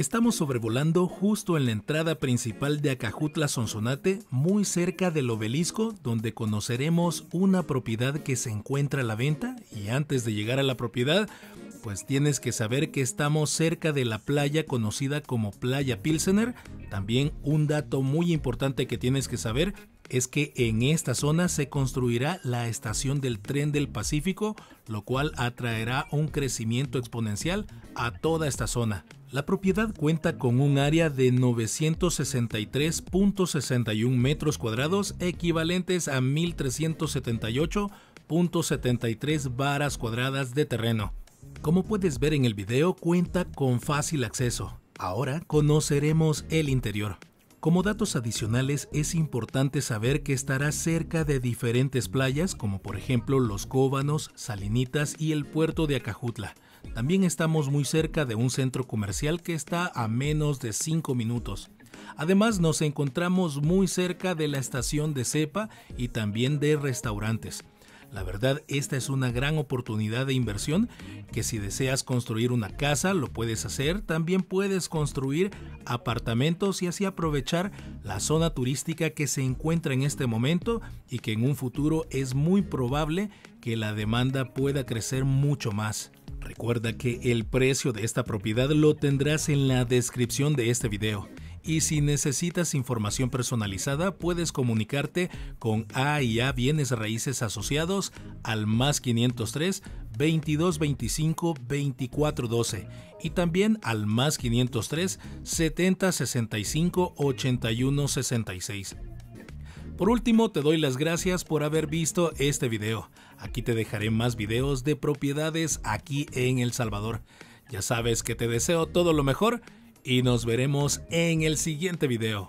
Estamos sobrevolando justo en la entrada principal de Acajutla, Sonsonate, muy cerca del obelisco, donde conoceremos una propiedad que se encuentra a la venta. Y antes de llegar a la propiedad, pues tienes que saber que estamos cerca de la playa conocida como Playa Pilsener. También un dato muy importante que tienes que saber es que en esta zona se construirá la estación del tren del Pacífico, lo cual atraerá un crecimiento exponencial a toda esta zona. La propiedad cuenta con un área de 963.61 metros cuadrados, equivalentes a 1,378.73 varas cuadradas de terreno. Como puedes ver en el video, cuenta con fácil acceso. Ahora conoceremos el interior. Como datos adicionales, es importante saber que estará cerca de diferentes playas, como por ejemplo Los Cóbanos, Salinitas y el puerto de Acajutla. También estamos muy cerca de un centro comercial que está a menos de 5 minutos. Además, nos encontramos muy cerca de la estación de CEPA y también de restaurantes. La verdad, esta es una gran oportunidad de inversión, que si deseas construir una casa, lo puedes hacer. También puedes construir apartamentos y así aprovechar la zona turística que se encuentra en este momento y que en un futuro es muy probable que la demanda pueda crecer mucho más. Recuerda que el precio de esta propiedad lo tendrás en la descripción de este video. Y si necesitas información personalizada, puedes comunicarte con A y A Bienes Raíces Asociados al +503 2225 2412 y también al +503 7065 8166. Por último, te doy las gracias por haber visto este video. Aquí te dejaré más videos de propiedades aquí en El Salvador. Ya sabes que te deseo todo lo mejor. Y nos veremos en el siguiente video.